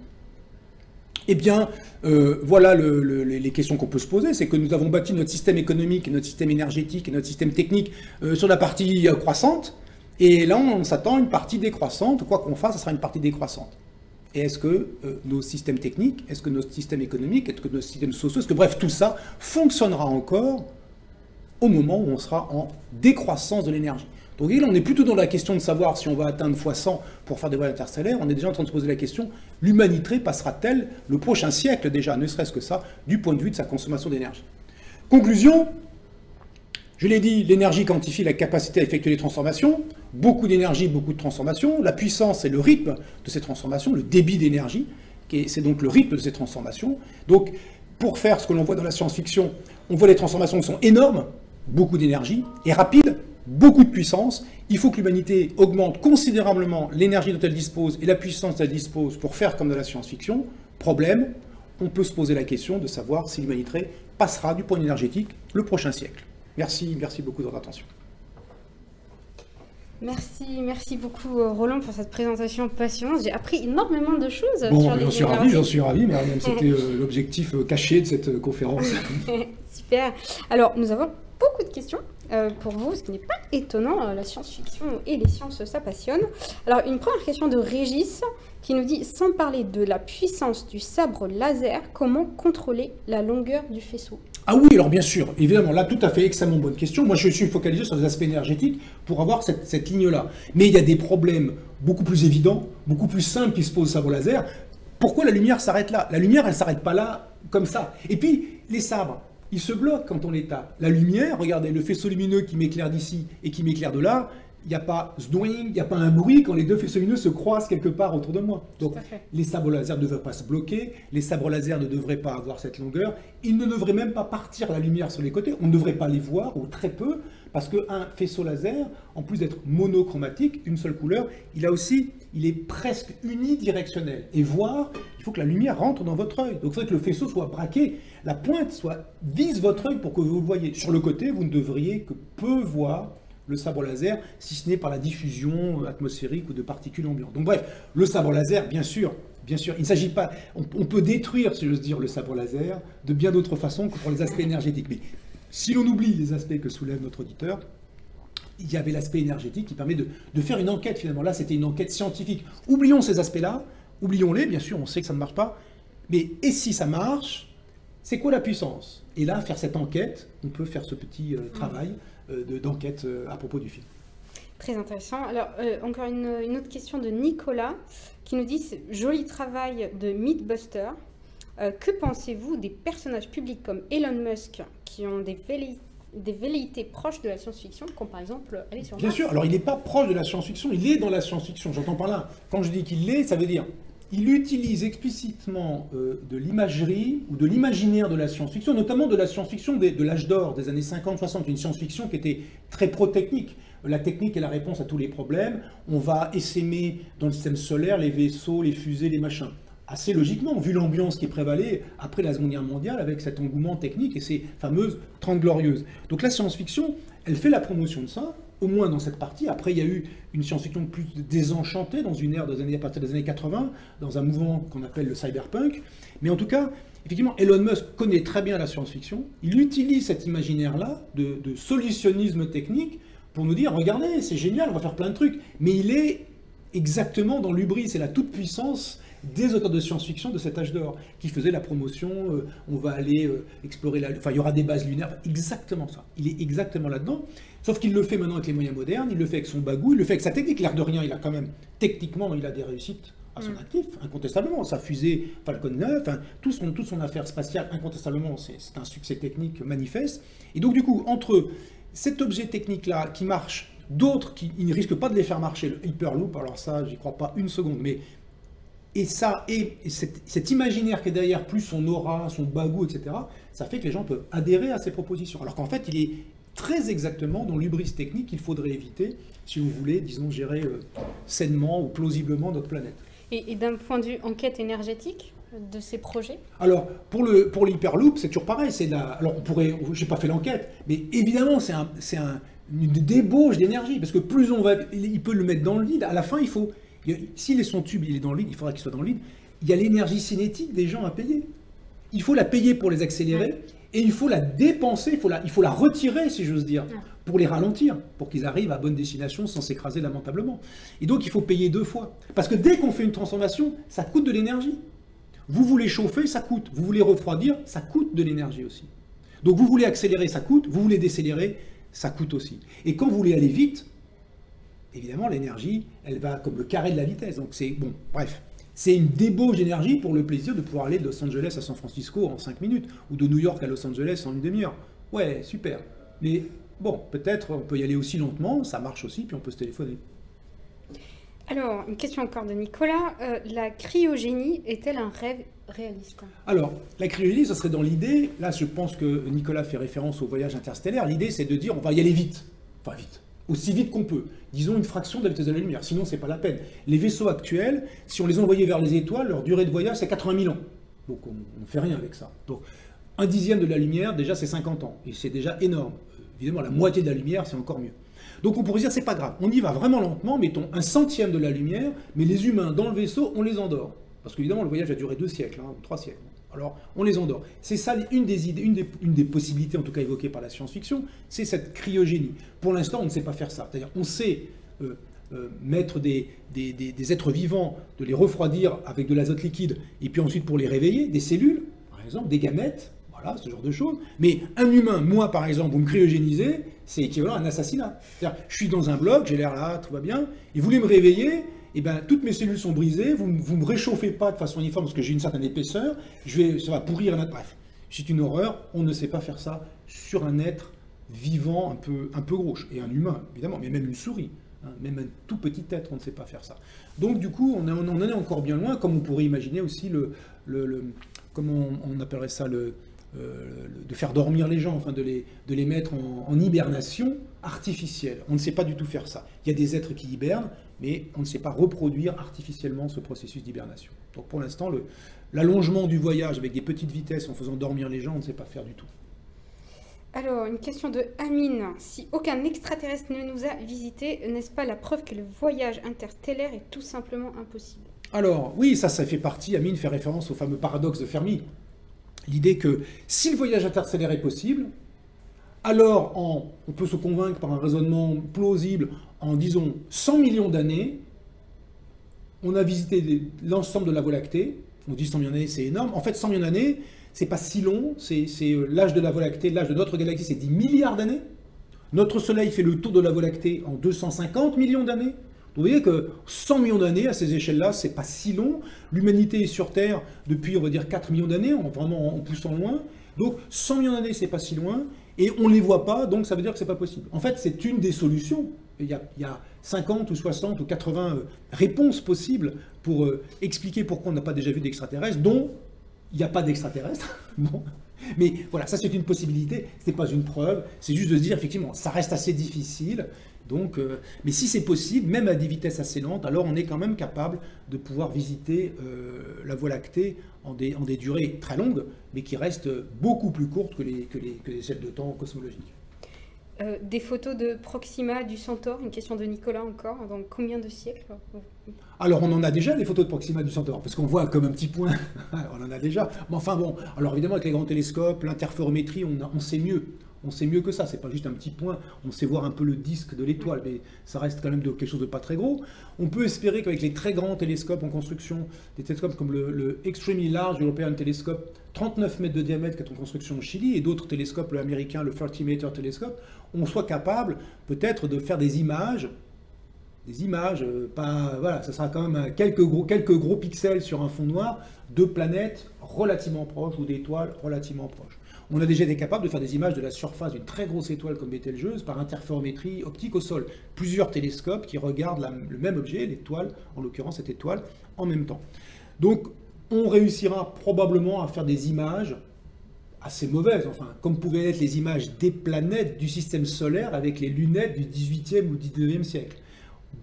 Eh bien, euh, voilà le, le, les questions qu'on peut se poser, c'est que nous avons bâti notre système économique, notre système énergétique et notre système technique euh, sur la partie euh, croissante, et là on, on s'attend à une partie décroissante, quoi qu'on fasse, ça sera une partie décroissante. Et est-ce que euh, nos systèmes techniques, est-ce que nos systèmes économiques, est-ce que nos systèmes sociaux, est-ce que bref, tout ça fonctionnera encore au moment où on sera en décroissance de l'énergie? Donc là, on est plutôt dans la question de savoir si on va atteindre fois cent pour faire des voyages interstellaires. On est déjà en train de se poser la question, l'humanité passera-t-elle le prochain siècle déjà, ne serait-ce que ça, du point de vue de sa consommation d'énergie? Conclusion, je l'ai dit, l'énergie quantifie la capacité à effectuer les transformations. Beaucoup d'énergie, beaucoup de transformations. La puissance et le rythme de ces transformations, le débit d'énergie, c'est donc le rythme de ces transformations. Donc, pour faire ce que l'on voit dans la science-fiction, on voit les transformations qui sont énormes, beaucoup d'énergie, et rapides, beaucoup de puissance. Il faut que l'humanité augmente considérablement l'énergie dont elle dispose et la puissance dont elle dispose pour faire comme dans la science-fiction. Problème, on peut se poser la question de savoir si l'humanité passera du point de vue énergétique le prochain siècle. Merci, merci beaucoup de votre attention. Merci, merci beaucoup Roland pour cette présentation passionnante. J'ai appris énormément de choses bon, sur les j'en suis ravi, j'en suis ravi, mais c'était l'objectif caché de cette conférence. Super. Alors, nous avons beaucoup de questions euh, pour vous, ce qui n'est pas étonnant. Euh, la science-fiction et les sciences, ça passionne. Alors, une première question de Régis qui nous dit « Sans parler de la puissance du sabre laser, comment contrôler la longueur du faisceau ?» Ah oui, alors bien sûr, évidemment, là, tout à fait, extrêmement bonne question. Moi, je suis focalisé sur les aspects énergétiques pour avoir cette, cette ligne-là. Mais il y a des problèmes beaucoup plus évidents, beaucoup plus simples qui se posent au sabre laser. Pourquoi la lumière s'arrête là? La lumière, elle ne s'arrête pas là, comme ça. Et puis, les sabres, ils se bloquent quand on les tape. La lumière, regardez, le faisceau lumineux qui m'éclaire d'ici et qui m'éclaire de là, il n'y a pas zdoing, il n'y a pas un bruit quand les deux faisceaux lumineux se croisent quelque part autour de moi. Donc les sabres laser ne devraient pas se bloquer, les sabres laser ne devraient pas avoir cette longueur, ils ne devraient même pas partir la lumière sur les côtés, on ne devrait pas les voir, ou très peu, parce qu'un faisceau laser, en plus d'être monochromatique, une seule couleur, il a aussi, il est presque unidirectionnel. Et voir, il faut que la lumière rentre dans votre œil. Donc il faudrait que le faisceau soit braqué, la pointe soit vise votre œil pour que vous le voyez. Sur le côté, vous ne devriez que peu voir le sabre laser, si ce n'est par la diffusion atmosphérique ou de particules ambiantes. Donc bref, le sabre laser, bien sûr, bien sûr, il ne s'agit pas, on, on peut détruire, si j'ose dire, le sabre laser de bien d'autres façons que pour les aspects énergétiques. Mais si l'on oublie les aspects que soulève notre auditeur, il y avait l'aspect énergétique qui permet de, de faire une enquête finalement. Là, c'était une enquête scientifique. Oublions ces aspects-là, oublions-les, bien sûr, on sait que ça ne marche pas, mais et si ça marche, c'est quoi la puissance? Et là, faire cette enquête, on peut faire ce petit euh, travail euh, d'enquête de, euh, à propos du film. Très intéressant. Alors, euh, encore une, une autre question de Nicolas, qui nous dit « Joli travail de Mythbuster. Euh, que pensez-vous des personnages publics comme Elon Musk, qui ont des velléités des velléités proches de la science-fiction, comme par exemple aller sur Mars ?» Bien sûr. Alors, il n'est pas proche de la science-fiction, il est dans la science-fiction. J'entends par là. Quand je dis qu'il l'est, ça veut dire... il utilise explicitement euh, de l'imagerie ou de l'imaginaire de la science-fiction, notamment de la science-fiction de l'âge d'or des années cinquante soixante, une science-fiction qui était très pro-technique. La technique est la réponse à tous les problèmes. On va essaimer dans le système solaire les vaisseaux, les fusées, les machins. Assez logiquement, vu l'ambiance qui prévalait après la Seconde Guerre mondiale, avec cet engouement technique et ces fameuses Trente Glorieuses. Donc la science-fiction, elle fait la promotion de ça, au moins dans cette partie. Après, il y a eu une science-fiction plus désenchantée dans une ère des années, à partir des années quatre-vingt, dans un mouvement qu'on appelle le cyberpunk. Mais en tout cas, effectivement, Elon Musk connaît très bien la science-fiction. Il utilise cet imaginaire-là de, de solutionnisme technique pour nous dire « Regardez, c'est génial, on va faire plein de trucs ». Mais il est exactement dans l'hubris, c'est la toute-puissance des auteurs de science-fiction de cet âge d'or, qui faisaient la promotion, euh, on va aller euh, explorer, la, enfin il y aura des bases lunaires, exactement ça, il est exactement là-dedans, sauf qu'il le fait maintenant avec les moyens modernes, il le fait avec son bagou, il le fait avec sa technique, l'air de rien, il a quand même, techniquement, il a des réussites à son mmh. actif, incontestablement, sa fusée Falcon neuf, hein, tout son, toute son affaire spatiale, incontestablement, c'est un succès technique manifeste, et donc du coup, entre cet objet technique-là qui marche, d'autres qui ils ne risquent pas de les faire marcher, le Hyperloop, alors ça, j'y crois pas une seconde, mais Et ça, et cet, cet imaginaire qui est derrière, plus son aura, son bagou, et cetera, ça fait que les gens peuvent adhérer à ces propositions. Alors qu'en fait, il est très exactement dans l'hubris technique qu'il faudrait éviter si vous voulez, disons, gérer euh, sainement ou plausiblement notre planète. Et, et d'un point de vue enquête énergétique de ces projets? Alors, pour l'Hyperloop, pour c'est toujours pareil. La, alors, on pourrait, j'ai pas fait l'enquête, mais évidemment, c'est un, un, une débauche d'énergie, parce que plus on va... Il peut le mettre dans le vide, à la fin, il faut... S'il est son tube, il est dans le vide, il faudra qu'il soit dans le vide. Il y a l'énergie cinétique des gens à payer. Il faut la payer pour les accélérer et il faut la dépenser, il faut la, il faut la retirer, si j'ose dire, pour les ralentir, pour qu'ils arrivent à bonne destination sans s'écraser lamentablement. Et donc il faut payer deux fois. Parce que dès qu'on fait une transformation, ça coûte de l'énergie. Vous voulez chauffer, ça coûte. Vous voulez refroidir, ça coûte de l'énergie aussi. Donc vous voulez accélérer, ça coûte. Vous voulez décélérer, ça coûte aussi. Et quand vous voulez aller vite, évidemment, l'énergie, elle va comme le carré de la vitesse. Donc c'est bon, bref, c'est une débauche d'énergie pour le plaisir de pouvoir aller de Los Angeles à San Francisco en cinq minutes ou de New York à Los Angeles en une demi-heure. Ouais, super. Mais bon, peut-être on peut y aller aussi lentement, ça marche aussi, puis on peut se téléphoner. Alors, une question encore de Nicolas. Euh, la cryogénie est-elle un rêve réaliste? Alors, la cryogénie, ça serait dans l'idée. Là, je pense que Nicolas fait référence au voyage interstellaire. L'idée, c'est de dire on va y aller vite. Enfin, vite. Aussi vite qu'on peut, disons une fraction de la vitesse de la lumière, sinon c'est pas la peine. Les vaisseaux actuels, si on les envoyait vers les étoiles, leur durée de voyage c'est quatre-vingt mille ans, donc on ne fait rien avec ça. Donc un dixième de la lumière, déjà c'est cinquante ans, et c'est déjà énorme. Évidemment la moitié de la lumière c'est encore mieux. Donc on pourrait dire c'est pas grave, on y va vraiment lentement, mettons un centième de la lumière, mais les humains dans le vaisseau on les endort. Parce qu'évidemment le voyage a duré deux siècles, hein, ou trois siècles. Alors, on les endort. C'est ça une des idées, une des, une des possibilités, en tout cas évoquées par la science-fiction, c'est cette cryogénie. Pour l'instant, on ne sait pas faire ça. C'est-à-dire, on sait euh, euh, mettre des, des, des, des êtres vivants, de les refroidir avec de l'azote liquide, et puis ensuite pour les réveiller, des cellules, par exemple, des gamètes, voilà, ce genre de choses. Mais un humain, moi par exemple, vous me cryogénisez, c'est équivalent à un assassinat. C'est-à-dire, je suis dans un bloc, j'ai l'air là, tout va bien, et vous voulez me réveiller. Eh bien, toutes mes cellules sont brisées, vous ne me réchauffez pas de façon uniforme parce que j'ai une certaine épaisseur, je vais, ça va pourrir un autre. Bref, c'est une horreur, on ne sait pas faire ça sur un être vivant un peu, un peu gros, et un humain, évidemment, mais même une souris. Même un tout petit être, on ne sait pas faire ça. Donc du coup, on, a, on en est encore bien loin, comme on pourrait imaginer aussi le, le, le comment on, on appellerait ça, le, euh, le, de faire dormir les gens, enfin de les, de les mettre en, en hibernation artificielle. On ne sait pas du tout faire ça. Il y a des êtres qui hibernent, mais on ne sait pas reproduire artificiellement ce processus d'hibernation. Donc pour l'instant, l'allongement du voyage avec des petites vitesses en faisant dormir les gens, on ne sait pas faire du tout. Alors, une question de Amine. Si aucun extraterrestre ne nous a visités, n'est-ce pas la preuve que le voyage interstellaire est tout simplement impossible? Alors, oui, ça, ça fait partie, Amine fait référence au fameux paradoxe de Fermi. L'idée que si le voyage interstellaire est possible, alors en, on peut se convaincre par un raisonnement plausible en, disons, cent millions d'années, on a visité l'ensemble de la Voie lactée. On dit cent millions d'années, c'est énorme. En fait, cent millions d'années, c'est pas si long, c'est l'âge de la Voie lactée, l'âge de notre galaxie, c'est dix milliards d'années. Notre Soleil fait le tour de la Voie lactée en deux cent cinquante millions d'années. Vous voyez que cent millions d'années, à ces échelles-là, c'est pas si long. L'humanité est sur Terre depuis, on va dire, quatre millions d'années, vraiment en poussant loin. Donc, cent millions d'années, c'est pas si loin, et on les voit pas, donc ça veut dire que c'est pas possible. En fait, c'est une des solutions. Il y a, il y a cinquante ou soixante ou quatre-vingts réponses possibles pour euh, expliquer pourquoi on n'a pas déjà vu d'extraterrestres, dont... il n'y a pas d'extraterrestre, bon. Mais voilà, ça c'est une possibilité, ce n'est pas une preuve, c'est juste de se dire, effectivement, ça reste assez difficile, donc, euh, mais si c'est possible, même à des vitesses assez lentes, alors on est quand même capable de pouvoir visiter euh, la Voie lactée en des, en des durées très longues, mais qui restent beaucoup plus courtes que les, que les, que les échelles de temps cosmologiques. Euh, des photos de Proxima, du Centaure, une question de Nicolas encore, dans combien de siècles? Alors on en a déjà des photos de Proxima du Centaure, parce qu'on voit comme un petit point, on en a déjà, mais enfin bon, alors évidemment avec les grands télescopes, l'interférométrie, on, on sait mieux, on sait mieux que ça, c'est pas juste un petit point, on sait voir un peu le disque de l'étoile, mais ça reste quand même de, quelque chose de pas très gros. On peut espérer qu'avec les très grands télescopes en construction, des télescopes comme le, le Extremely Large European Telescope, trente-neuf mètres de diamètre qui est en construction au Chili, et d'autres télescopes, le américain, le thirty meter Telescope, on soit capable peut-être de faire des images, des images, pas, voilà, ça sera quand même quelques gros, quelques gros pixels sur un fond noir, de planètes relativement proches ou d'étoiles relativement proches. On a déjà été capable de faire des images de la surface d'une très grosse étoile comme Betelgeuse par interférométrie optique au sol. Plusieurs télescopes qui regardent la, le même objet, l'étoile, en l'occurrence cette étoile, en même temps. Donc, on réussira probablement à faire des images assez mauvaises, enfin, comme pouvaient être les images des planètes du système solaire avec les lunettes du dix-huitième ou dix-neuvième siècle,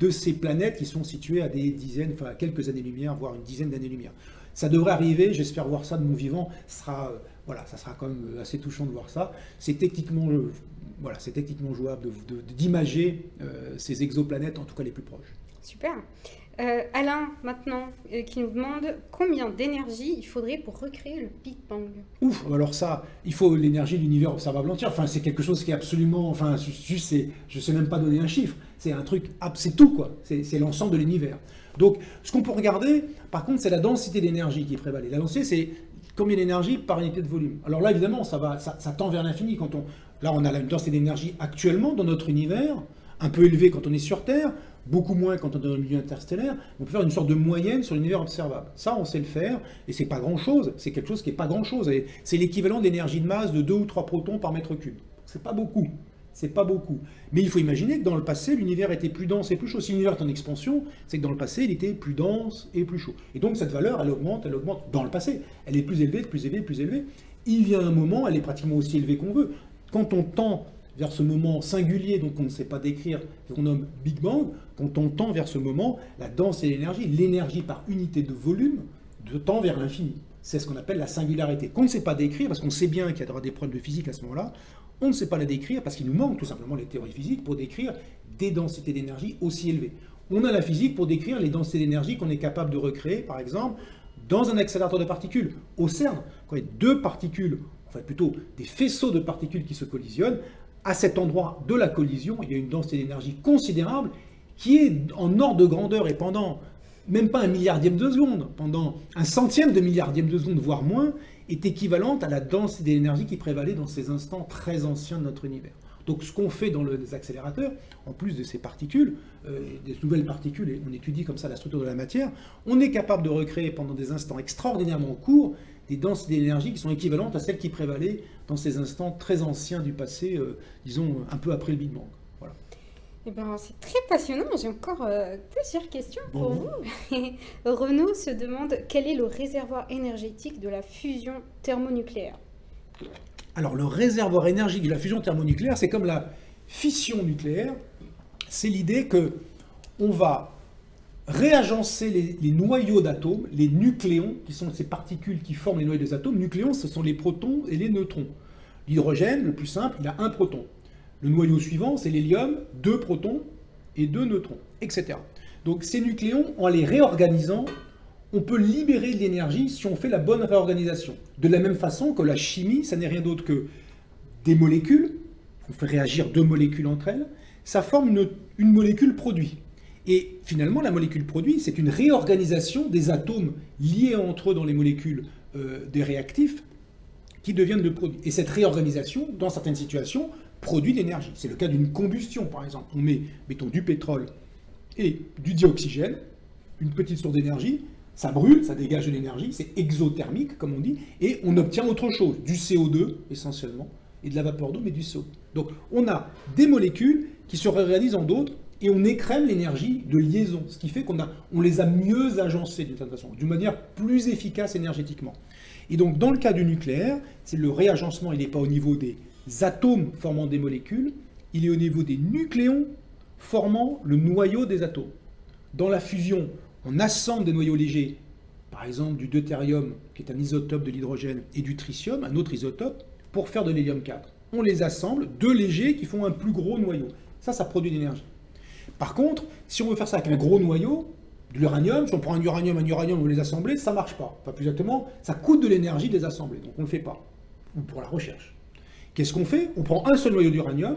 de ces planètes qui sont situées à des dizaines, enfin, à quelques années-lumière, voire une dizaine d'années-lumière. Ça devrait arriver, j'espère voir ça de mon vivant, sera, voilà, ça sera quand même assez touchant de voir ça. C'est techniquement, voilà, c'est techniquement jouable d'imager euh, ces exoplanètes, en tout cas les plus proches. Super. Euh, Alain, maintenant, euh, qui nous demande combien d'énergie il faudrait pour recréer le Big Bang? Ouf, alors ça, il faut l'énergie de l'univers observable entier. Enfin, c'est quelque chose qui est absolument... Enfin, juste, je ne sais même pas donner un chiffre. C'est un truc... C'est tout, quoi. C'est l'ensemble de l'univers. Donc, ce qu'on peut regarder, par contre, c'est la densité d'énergie qui prévalait. La densité, c'est combien d'énergie par unité de volume. Alors là, évidemment, ça, va, ça, ça tend vers l'infini. Quand on... Là, on a la densité d'énergie actuellement dans notre univers, un peu élevée quand on est sur Terre, beaucoup moins quand on est dans le milieu interstellaire. On peut faire une sorte de moyenne sur l'univers observable. Ça, on sait le faire, et c'est pas grand-chose. C'est quelque chose qui n'est pas grand-chose. C'est l'équivalent d'énergie de masse de deux ou trois protons par mètre cube. C'est pas beaucoup. C'est pas beaucoup. Mais il faut imaginer que dans le passé, l'univers était plus dense et plus chaud. Si l'univers est en expansion, c'est que dans le passé, il était plus dense et plus chaud. Et donc, cette valeur, elle augmente, elle augmente dans le passé. Elle est plus élevée, plus élevée, plus élevée. Il vient un moment, elle est pratiquement aussi élevée qu'on veut. Quand on tend vers ce moment singulier, donc on ne sait pas décrire, qu'on nomme Big Bang, quand on tend vers ce moment, la densité et l'énergie, l'énergie par unité de volume, de tend vers l'infini. C'est ce qu'on appelle la singularité, qu'on ne sait pas décrire, parce qu'on sait bien qu'il y aura des problèmes de physique à ce moment-là, on ne sait pas la décrire, parce qu'il nous manque tout simplement les théories physiques pour décrire des densités d'énergie aussi élevées. On a la physique pour décrire les densités d'énergie qu'on est capable de recréer, par exemple, dans un accélérateur de particules, au CERN, quand il y a deux particules, enfin plutôt des faisceaux de particules qui se collisionnent, à cet endroit de la collision, il y a une densité d'énergie considérable qui est en ordre de grandeur et pendant même pas un milliardième de seconde, pendant un centième de milliardième de seconde, voire moins, est équivalente à la densité d'énergie qui prévalait dans ces instants très anciens de notre univers. Donc ce qu'on fait dans les accélérateurs, en plus de ces particules, euh, des nouvelles particules, et on étudie comme ça la structure de la matière, on est capable de recréer pendant des instants extraordinairement courts des densités d'énergie qui sont équivalentes à celles qui prévalaient dans ces instants très anciens du passé, euh, disons un peu après le Big Bang. Voilà. Eh ben, c'est très passionnant, j'ai encore euh, plusieurs questions pour mmh. vous. Renaud se demande quel est le réservoir énergétique de la fusion thermonucléaire. Alors le réservoir énergétique de la fusion thermonucléaire, c'est comme la fission nucléaire, c'est l'idée que on va réagencer les, les noyaux d'atomes, les nucléons, qui sont ces particules qui forment les noyaux des atomes. Nucléons, ce sont les protons et les neutrons. L'hydrogène, le plus simple, il a un proton. Le noyau suivant, c'est l'hélium, deux protons et deux neutrons, et cetera. Donc ces nucléons, en les réorganisant, on peut libérer de l'énergie si on fait la bonne réorganisation. De la même façon que la chimie, ça n'est rien d'autre que des molécules, on fait réagir deux molécules entre elles, ça forme une, une molécule produit. Et finalement, la molécule produit, c'est une réorganisation des atomes liés entre eux dans les molécules euh, des réactifs qui deviennent de produits. Et cette réorganisation, dans certaines situations, produit de l'énergie. C'est le cas d'une combustion, par exemple. On met, mettons, du pétrole et du dioxygène, une petite source d'énergie, ça brûle, ça dégage de l'énergie, c'est exothermique, comme on dit, et on obtient autre chose, du C O deux essentiellement, et de la vapeur d'eau, mais du C O deux. Donc on a des molécules qui se réorganisent en d'autres, et on écrème l'énergie de liaison, ce qui fait qu'on a, on les a mieux agencées d'une certaine façon, d'une manière plus efficace énergétiquement. Et donc dans le cas du nucléaire, c'est le réagencement, il n'est pas au niveau des atomes formant des molécules, il est au niveau des nucléons formant le noyau des atomes. Dans la fusion, on assemble des noyaux légers, par exemple du deutérium, qui est un isotope de l'hydrogène, et du tritium, un autre isotope, pour faire de l'hélium quatre. On les assemble, deux légers qui font un plus gros noyau. Ça, ça produit de l'énergie. Par contre, si on veut faire ça avec un gros noyau, de l'uranium, si on prend un uranium, un uranium, on veut les assembler, ça ne marche pas. Enfin, plus exactement, ça coûte de l'énergie de les assembler, donc on ne le fait pas. Ou pour la recherche. Qu'est-ce qu'on fait? On prend un seul noyau d'uranium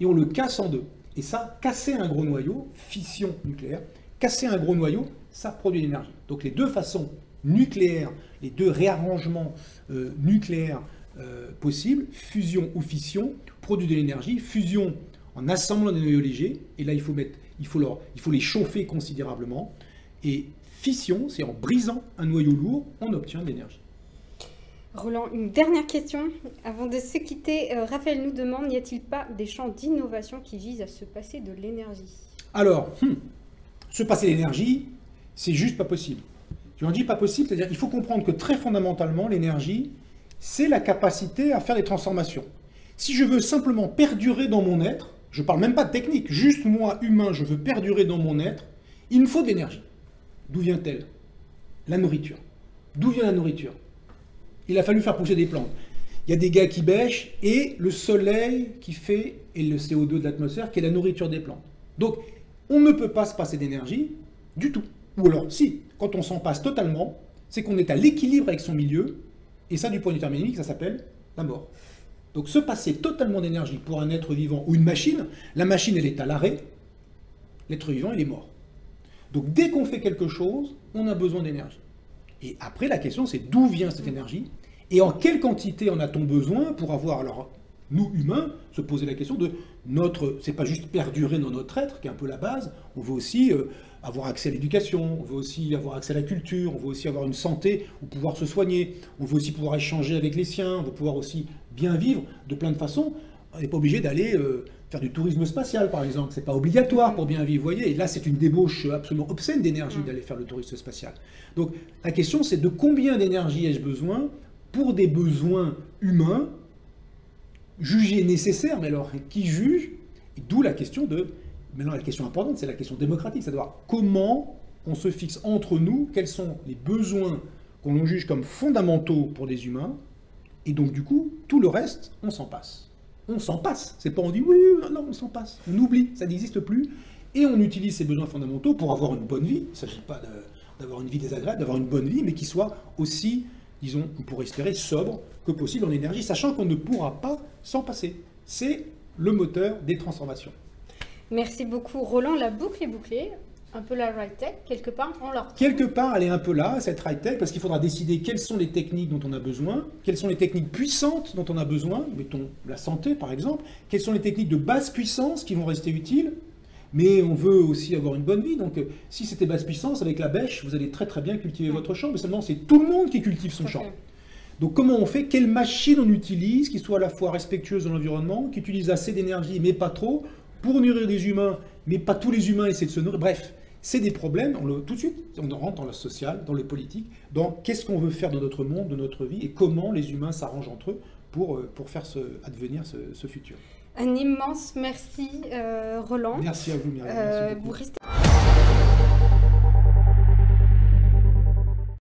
et on le casse en deux. Et ça, casser un gros noyau, fission nucléaire, casser un gros noyau, ça produit de l'énergie. Donc les deux façons nucléaires, les deux réarrangements euh, nucléaires euh, possibles, fusion ou fission, produit de l'énergie, fusion en assemblant des noyaux légers, et là il faut, mettre, il faut, leur, il faut les chauffer considérablement, et fission, c'est en brisant un noyau lourd, on obtient de l'énergie. Roland, une dernière question. Avant de se quitter, euh, Raphaël nous demande, n'y a-t-il pas des champs d'innovation qui visent à se passer de l'énergie? Alors, hmm, se passer de l'énergie, c'est juste pas possible. Je dis pas possible, c'est-à-dire qu'il faut comprendre que très fondamentalement, l'énergie, c'est la capacité à faire des transformations. Si je veux simplement perdurer dans mon être, je ne parle même pas de technique, juste moi, humain, je veux perdurer dans mon être, il me faut de l'énergie. D'où vient-elle? La nourriture. D'où vient la nourriture? Il a fallu faire pousser des plantes. Il y a des gars qui bêchent et le soleil qui fait, et le C O deux de l'atmosphère, qui est la nourriture des plantes. Donc, on ne peut pas se passer d'énergie du tout. Ou alors, si, quand on s'en passe totalement, c'est qu'on est à l'équilibre avec son milieu, et ça, du point de vue thermodynamique, ça s'appelle la mort. Donc, se passer totalement d'énergie pour un être vivant ou une machine, la machine, elle est à l'arrêt, l'être vivant, il est mort. Donc, dès qu'on fait quelque chose, on a besoin d'énergie. Et après, la question, c'est d'où vient cette énergie? Et en quelle quantité en a-t-on besoin pour avoir, alors, nous, humains, se poser la question de notre... C'est pas juste perdurer dans notre être, qui est un peu la base, on veut aussi euh, avoir accès à l'éducation, on veut aussi avoir accès à la culture, on veut aussi avoir une santé, ou pouvoir se soigner, on veut aussi pouvoir échanger avec les siens, on veut pouvoir aussi bien vivre de plein de façons. On n'est pas obligé d'aller euh, faire du tourisme spatial, par exemple. C'est pas obligatoire pour bien vivre, vous voyez. Et là, c'est une débauche absolument obscène d'énergie d'aller faire le tourisme spatial. Donc, la question, c'est de combien d'énergie ai-je besoin pour des besoins humains jugés nécessaires? Mais alors, qui juge? D'où la question de... Maintenant, la question importante, c'est la question démocratique. C'est de voir comment on se fixe entre nous, quels sont les besoins qu'on juge comme fondamentaux pour les humains. Et donc, du coup, tout le reste, on s'en passe. On s'en passe. C'est pas on dit oui, non, on s'en passe. On oublie, ça n'existe plus. Et on utilise ces besoins fondamentaux pour avoir une bonne vie. Il ne s'agit pas d'avoir une vie désagréable, d'avoir une bonne vie, mais qui soit aussi, disons, on pourrait espérer, sobre que possible en énergie, sachant qu'on ne pourra pas s'en passer. C'est le moteur des transformations. Merci beaucoup, Roland. La boucle est bouclée. Un peu la right-tech, quelque part, on la retrouve. Quelque part, elle est un peu là, cette right-tech, parce qu'il faudra décider quelles sont les techniques dont on a besoin, quelles sont les techniques puissantes dont on a besoin, mettons la santé par exemple, quelles sont les techniques de basse puissance qui vont rester utiles, mais on veut aussi avoir une bonne vie, donc si c'était basse puissance, avec la bêche, vous allez très très bien cultiver votre champ, mais seulement c'est tout le monde qui cultive son okay. champ. Donc comment on fait, quelle machine on utilise, qui soit à la fois respectueuse de l'environnement, qui utilise assez d'énergie, mais pas trop, pour nourrir des humains, mais pas tous les humains essaient de se nourrir. Bref, c'est des problèmes, on le, tout de suite, on rentre dans le social, dans le politique, dans qu'est-ce qu'on veut faire de notre monde, de notre vie, et comment les humains s'arrangent entre eux pour, pour faire ce, advenir ce, ce futur. Un immense merci, euh, Roland. Merci à vous, Myriam. Euh, merci beaucoup. Vous restez...